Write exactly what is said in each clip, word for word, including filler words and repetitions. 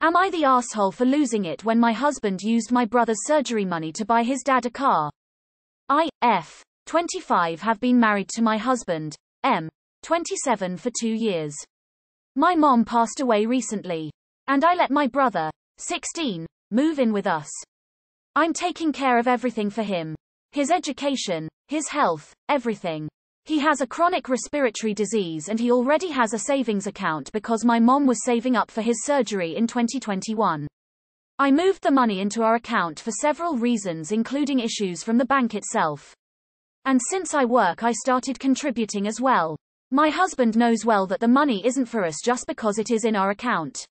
Am I the asshole for losing it when my husband used my brother's surgery money to buy his dad a car? I, F, twenty-five, have been married to my husband, M, twenty-seven, for two years. My mom passed away recently, and I let my brother, sixteen, move in with us. I'm taking care of everything for him. His education, his health, everything. He has a chronic respiratory disease and he already has a savings account because my mom was saving up for his surgery in twenty twenty-one. I moved the money into our account for several reasons, including issues from the bank itself. And since I work, I started contributing as well. My husband knows well that the money isn't for us just because it is in our account.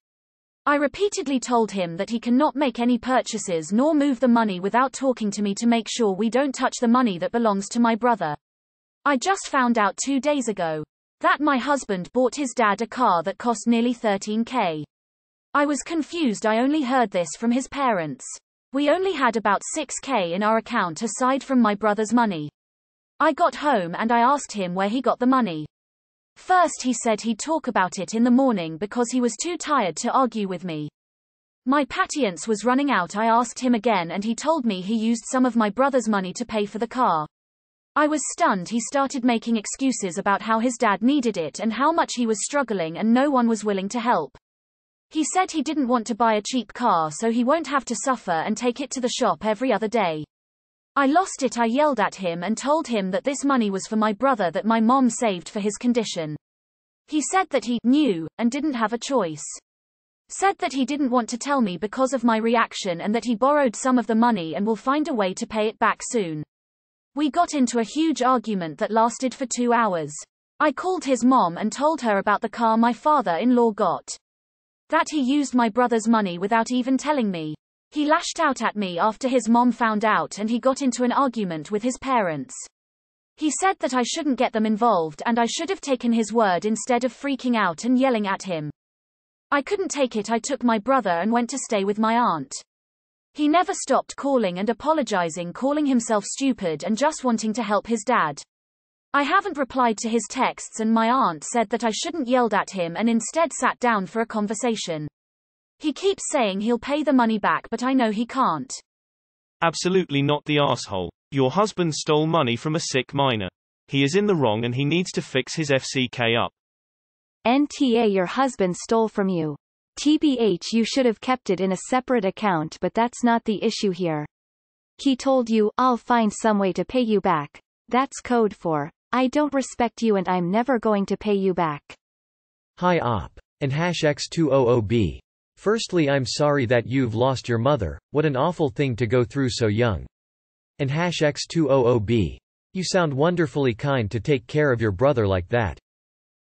I repeatedly told him that he cannot make any purchases nor move the money without talking to me to make sure we don't touch the money that belongs to my brother. I just found out two days ago that my husband bought his dad a car that cost nearly thirteen K. I was confused. I only heard this from his parents. We only had about six K in our account aside from my brother's money. I got home and I asked him where he got the money. First he said he'd talk about it in the morning because he was too tired to argue with me. My patience was running out. I asked him again and he told me he used some of my brother's money to pay for the car. I was stunned. He started making excuses about how his dad needed it and how much he was struggling and no one was willing to help. He said he didn't want to buy a cheap car so he won't have to suffer and take it to the shop every other day. I lost it. I yelled at him and told him that this money was for my brother that my mom saved for his condition. He said that he knew and didn't have a choice. Said that he didn't want to tell me because of my reaction and that he borrowed some of the money and will find a way to pay it back soon. We got into a huge argument that lasted for two hours. I called his mom and told her about the car my father-in-law got. That he used my brother's money without even telling me. He lashed out at me after his mom found out and he got into an argument with his parents. He said that I shouldn't get them involved and I should have taken his word instead of freaking out and yelling at him. I couldn't take it. I took my brother and went to stay with my aunt. He never stopped calling and apologizing, calling himself stupid and just wanting to help his dad. I haven't replied to his texts and my aunt said that I shouldn't yelled at him and instead sat down for a conversation. He keeps saying he'll pay the money back, but I know he can't. Absolutely not the asshole. Your husband stole money from a sick minor. He is in the wrong and he needs to fix his F C K up. N T A, your husband stole from you. T B H, you should have kept it in a separate account, but that's not the issue here. He told you, I'll find some way to pay you back. That's code for, I don't respect you and I'm never going to pay you back. Hi op. And hash X two hundred B. Firstly, I'm sorry that you've lost your mother. What an awful thing to go through so young. And hash X two hundred B. You sound wonderfully kind to take care of your brother like that.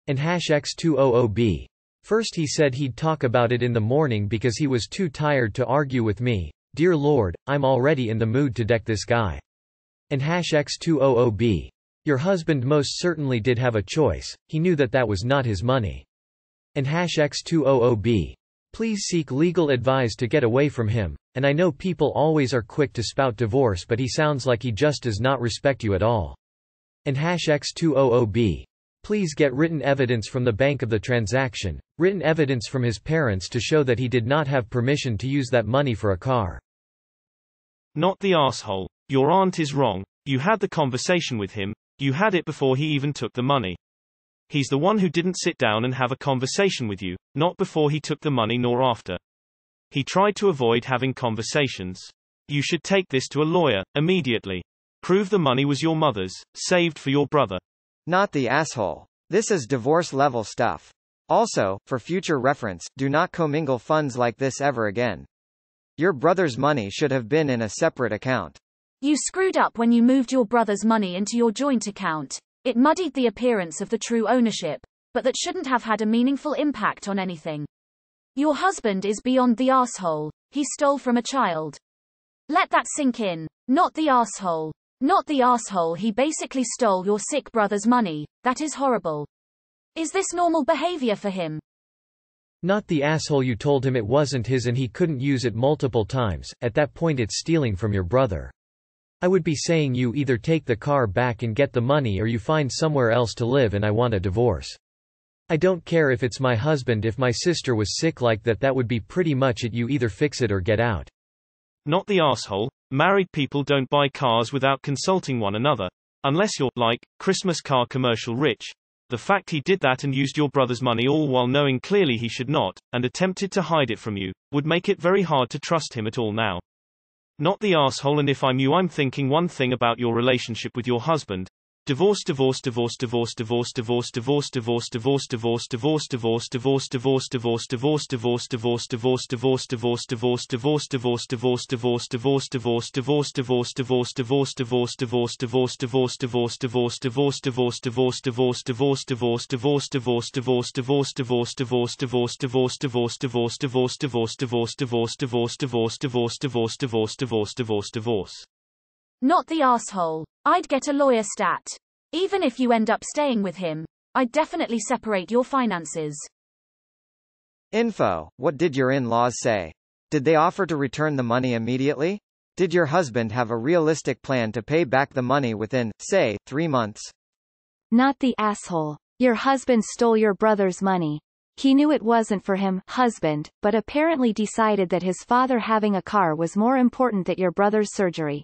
And hash X two hundred B. First he said he'd talk about it in the morning because he was too tired to argue with me. Dear Lord, I'm already in the mood to deck this guy. And hash X two hundred B. Your husband most certainly did have a choice. He knew that that was not his money. And hash X two hundred B. Please seek legal advice to get away from him, and I know people always are quick to spout divorce, but he sounds like he just does not respect you at all. And hash X two hundred B. Please get written evidence from the bank of the transaction, written evidence from his parents to show that he did not have permission to use that money for a car. Not the asshole. Your aunt is wrong. You had the conversation with him, you had it before he even took the money. He's the one who didn't sit down and have a conversation with you, not before he took the money nor after. He tried to avoid having conversations. You should take this to a lawyer, immediately. Prove the money was your mother's, saved for your brother. Not the asshole. This is divorce level stuff. Also, for future reference, do not commingle funds like this ever again. Your brother's money should have been in a separate account. You screwed up when you moved your brother's money into your joint account. It muddied the appearance of the true ownership, but that shouldn't have had a meaningful impact on anything. Your husband is beyond the asshole. He stole from a child. Let that sink in. Not the asshole. Not the asshole. He basically stole your sick brother's money. That is horrible. Is this normal behavior for him? Not the asshole. You told him it wasn't his and he couldn't use it multiple times. At that point, it's stealing from your brother. I would be saying you either take the car back and get the money or you find somewhere else to live and I want a divorce. I don't care if it's my husband. If my sister was sick like that, that would be pretty much it. You either fix it or get out. Not the asshole. Married people don't buy cars without consulting one another. Unless you're, like, Christmas car commercial rich. The fact he did that and used your brother's money, all while knowing clearly he should not, and attempted to hide it from you, would make it very hard to trust him at all now. Not the asshole. And if I'm you, I'm thinking one thing about your relationship with your husband. Divorce, divorce, divorce, divorce, divorce, divorce, divorce, divorce, divorce, divorce, divorce, divorce, divorce, divorce, divorce, divorce, divorce, divorce, divorce, divorce, divorce, divorce, divorce, divorce, divorce, divorce, divorce, divorce, divorce, divorce, divorce, divorce, divorce, divorce, divorce, divorce, divorce, divorce, divorce, divorce, divorce, divorce, divorce, divorce, divorce, divorce, divorce, divorce, divorce, divorce, divorce, divorce, divorce, divorce, divorce, divorce, divorce, divorce, divorce, divorce, divorce, divorce, divorce, divorce, divorce, divorce. Not the asshole. I'd get a lawyer stat. Even if you end up staying with him, I'd definitely separate your finances. Info. What did your in-laws say? Did they offer to return the money immediately? Did your husband have a realistic plan to pay back the money within, say, three months? Not the asshole. Your husband stole your brother's money. He knew it wasn't for him, husband, but apparently decided that his father having a car was more important than your brother's surgery.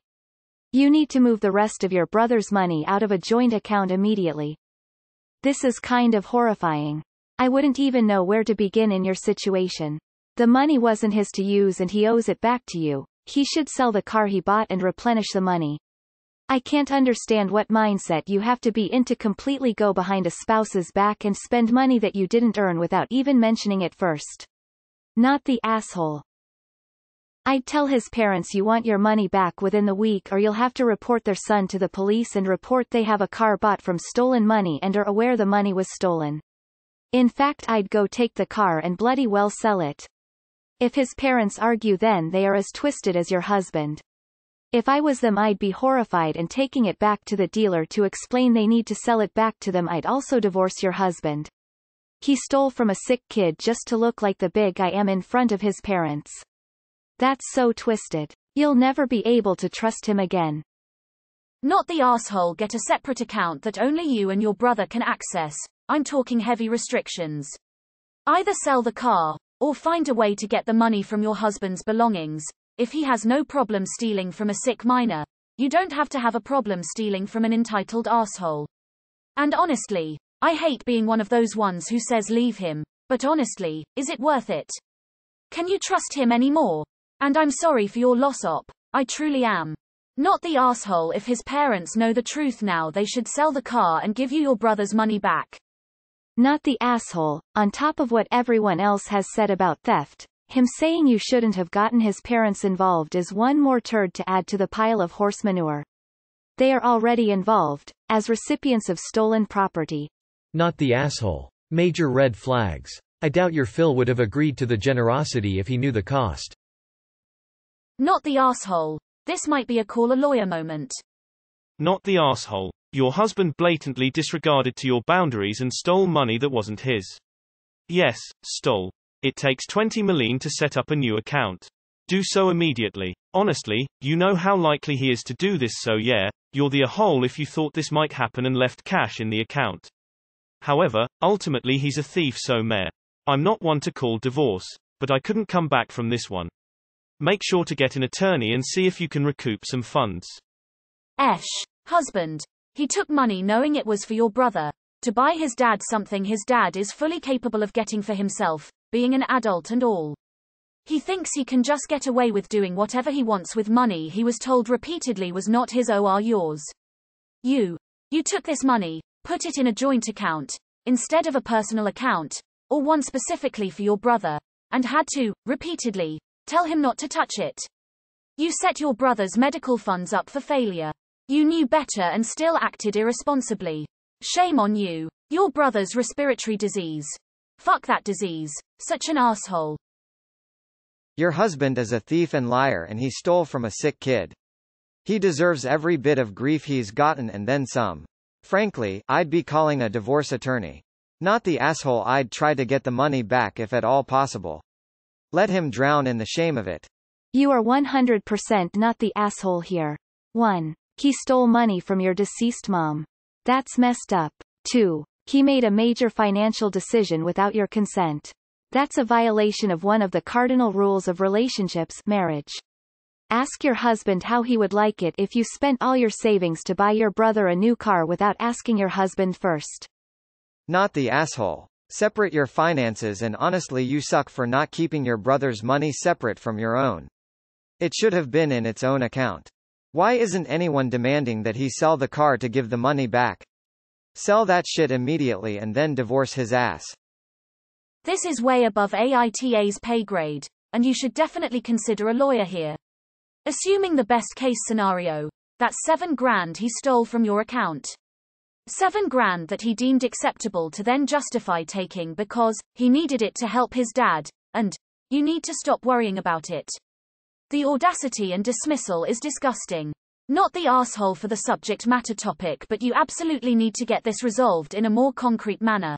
You need to move the rest of your brother's money out of a joint account immediately. This is kind of horrifying. I wouldn't even know where to begin in your situation. The money wasn't his to use and he owes it back to you. He should sell the car he bought and replenish the money. I can't understand what mindset you have to be in to completely go behind a spouse's back and spend money that you didn't earn without even mentioning it first. Not the asshole. I'd tell his parents you want your money back within the week or you'll have to report their son to the police and report they have a car bought from stolen money and are aware the money was stolen. In fact, I'd go take the car and bloody well sell it. If his parents argue, then they are as twisted as your husband. If I was them, I'd be horrified and taking it back to the dealer to explain they need to sell it back to them. I'd also divorce your husband. He stole from a sick kid just to look like the big I am in front of his parents. That's so twisted. You'll never be able to trust him again. Not the asshole. Get a separate account that only you and your brother can access. I'm talking heavy restrictions. Either sell the car, or find a way to get the money from your husband's belongings. If he has no problem stealing from a sick minor, you don't have to have a problem stealing from an entitled asshole. And honestly, I hate being one of those ones who says leave him, but honestly, is it worth it? Can you trust him anymore? And I'm sorry for your loss, op. I truly am. Not the asshole. If his parents know the truth now, they should sell the car and give you your brother's money back. Not the asshole. On top of what everyone else has said about theft, him saying you shouldn't have gotten his parents involved is one more turd to add to the pile of horse manure. They are already involved, as recipients of stolen property. Not the asshole. Major red flags. I doubt your Phil would have agreed to the generosity if he knew the cost. Not the asshole. This might be a call a lawyer moment. Not the asshole. Your husband blatantly disregarded to your boundaries and stole money that wasn't his. Yes, stole. It takes twenty million to set up a new account. Do so immediately. Honestly, you know how likely he is to do this, so yeah, you're the a-hole if you thought this might happen and left cash in the account. However, ultimately he's a thief, so meh. I'm not one to call divorce, but I couldn't come back from this one. Make sure to get an attorney and see if you can recoup some funds. Esh. Husband. He took money knowing it was for your brother, to buy his dad something his dad is fully capable of getting for himself, being an adult and all. He thinks he can just get away with doing whatever he wants with money he was told repeatedly was not his or yours. You. You took this money, put it in a joint account, instead of a personal account, or one specifically for your brother, and had to, repeatedly, tell him not to touch it. You set your brother's medical funds up for failure. You knew better and still acted irresponsibly. Shame on you. Your brother's respiratory disease. Fuck that disease. Such an asshole. Your husband is a thief and liar, and he stole from a sick kid. He deserves every bit of grief he's gotten and then some. Frankly, I'd be calling a divorce attorney. Not the asshole. I'd try to get the money back if at all possible. Let him drown in the shame of it. You are one hundred percent not the asshole here. one. He stole money from your deceased mom. That's messed up. two. He made a major financial decision without your consent. That's a violation of one of the cardinal rules of relationships, marriage. Ask your husband how he would like it if you spent all your savings to buy your brother a new car without asking your husband first. Not the asshole. Separate your finances, and honestly, you suck for not keeping your brother's money separate from your own. It should have been in its own account. Why isn't anyone demanding that he sell the car to give the money back? Sell that shit immediately and then divorce his ass. This is way above A I T A's pay grade, and you should definitely consider a lawyer here. Assuming the best case scenario, that's seven grand he stole from your account. Seven grand that he deemed acceptable to then justify taking because he needed it to help his dad, and you need to stop worrying about it. The audacity and dismissal is disgusting. Not the asshole for the subject matter topic, but you absolutely need to get this resolved in a more concrete manner.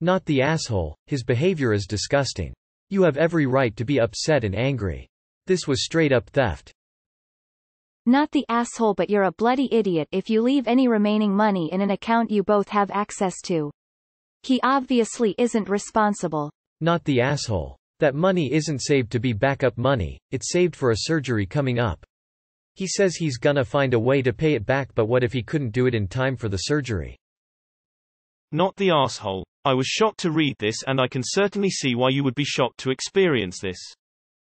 Not the asshole, his behavior is disgusting. You have every right to be upset and angry. This was straight-up theft. Not the asshole, but you're a bloody idiot if you leave any remaining money in an account you both have access to. He obviously isn't responsible. Not the asshole. That money isn't saved to be backup money, it's saved for a surgery coming up. He says he's gonna find a way to pay it back, but what if he couldn't do it in time for the surgery? Not the asshole. I was shocked to read this, and I can certainly see why you would be shocked to experience this.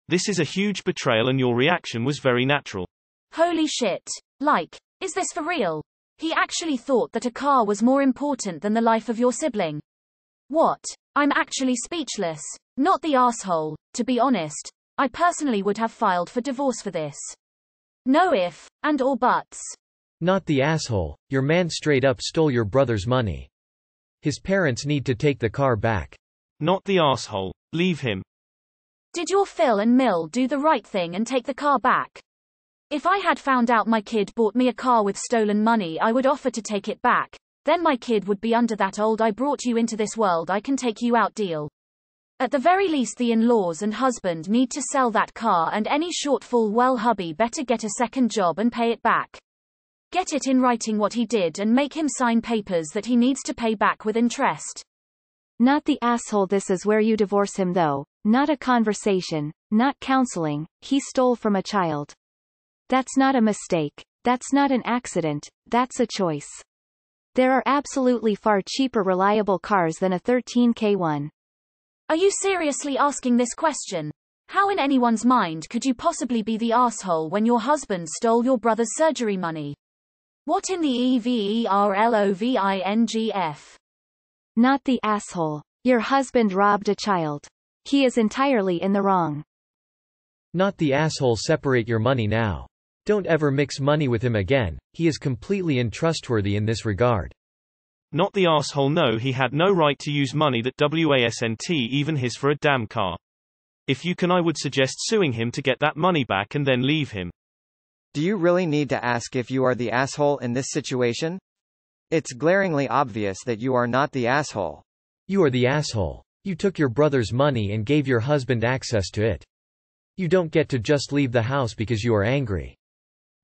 This is a huge betrayal, and your reaction was very natural. Holy shit. Like, is this for real? He actually thought that a car was more important than the life of your sibling. What? I'm actually speechless. Not the asshole. To be honest, I personally would have filed for divorce for this. No if, and or buts. Not the asshole. Your man straight up stole your brother's money. His parents need to take the car back. Not the asshole. Leave him. Did your Phil and Mill do the right thing and take the car back? If I had found out my kid bought me a car with stolen money, I would offer to take it back. Then my kid would be under that old "I brought you into this world, I can take you out" deal. At the very least, the in-laws and husband need to sell that car, and any shortfall, well, hubby better get a second job and pay it back. Get it in writing what he did and make him sign papers that he needs to pay back with interest. Not the asshole. This is where you divorce him, though. Not a conversation, not counseling. He stole from a child. That's not a mistake. That's not an accident. That's a choice. There are absolutely far cheaper reliable cars than a thirteen K one. Are you seriously asking this question? How in anyone's mind could you possibly be the asshole when your husband stole your brother's surgery money? What in the E V E R L O V I N G F? Not the asshole. Your husband robbed a child. He is entirely in the wrong. Not the asshole. Separate your money now. Don't ever mix money with him again. He is completely untrustworthy in this regard. Not the asshole. No, he had no right to use money that wasn't even his for a damn car. If you can, I would suggest suing him to get that money back and then leave him. Do you really need to ask if you are the asshole in this situation? It's glaringly obvious that you are not the asshole. You are the asshole. You took your brother's money and gave your husband access to it. You don't get to just leave the house because you are angry.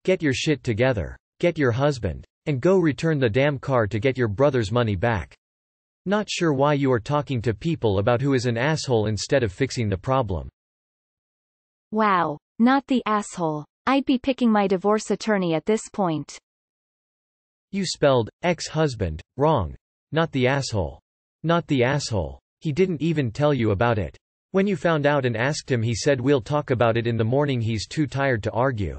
Get your shit together. Get your husband. And go return the damn car to get your brother's money back. Not sure why you are talking to people about who is an asshole instead of fixing the problem. Wow. Not the asshole. I'd be picking my divorce attorney at this point. You spelled ex-husband wrong. Not the asshole. Not the asshole. He didn't even tell you about it. When you found out and asked him, he said, "We'll talk about it in the morning." He's too tired to argue.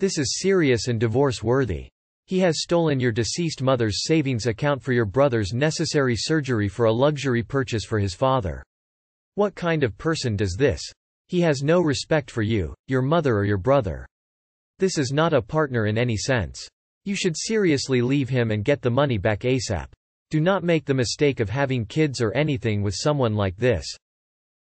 This is serious and divorce-worthy. He has stolen your deceased mother's savings account for your brother's necessary surgery for a luxury purchase for his father. What kind of person does this? He has no respect for you, your mother, or your brother. This is not a partner in any sense. You should seriously leave him and get the money back ASAP. Do not make the mistake of having kids or anything with someone like this.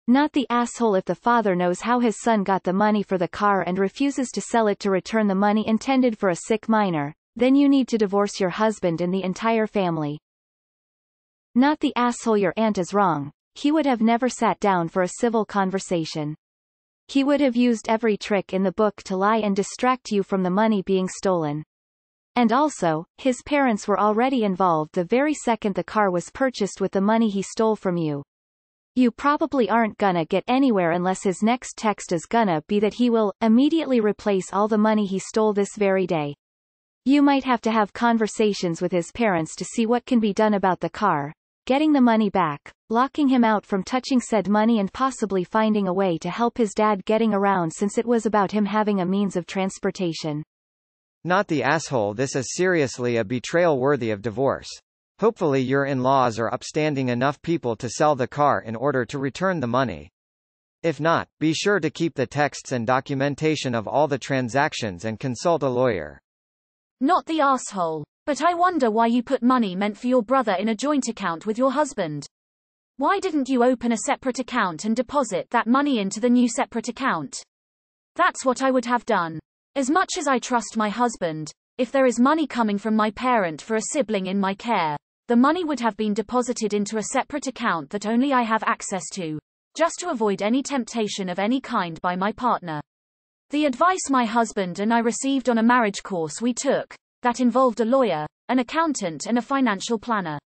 Not the asshole. If the father knows how his son got the money for the car and refuses to sell it to return the money intended for a sick minor, then you need to divorce your husband and the entire family. Not the asshole. Your aunt is wrong. He would have never sat down for a civil conversation. He would have used every trick in the book to lie and distract you from the money being stolen. And also, his parents were already involved the very second the car was purchased with the money he stole from you. You probably aren't gonna get anywhere unless his next text is gonna be that he will immediately replace all the money he stole this very day. You might have to have conversations with his parents to see what can be done about the car, getting the money back, locking him out from touching said money, and possibly finding a way to help his dad getting around, since it was about him having a means of transportation. Not the asshole. This is seriously a betrayal worthy of divorce. Hopefully your in-laws are upstanding enough people to sell the car in order to return the money. If not, be sure to keep the texts and documentation of all the transactions and consult a lawyer. Not the asshole. But I wonder why you put money meant for your brother in a joint account with your husband. Why didn't you open a separate account and deposit that money into the new separate account? That's what I would have done. As much as I trust my husband, if there is money coming from my parent for a sibling in my care, the money would have been deposited into a separate account that only I have access to, just to avoid any temptation of any kind by my partner. The advice my husband and I received on a marriage course we took, that involved a lawyer, an accountant and a financial planner.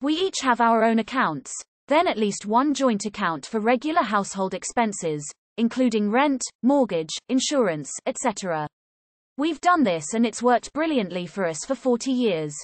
We each have our own accounts, then at least one joint account for regular household expenses, including rent, mortgage, insurance, et cetera. We've done this and it's worked brilliantly for us for forty years.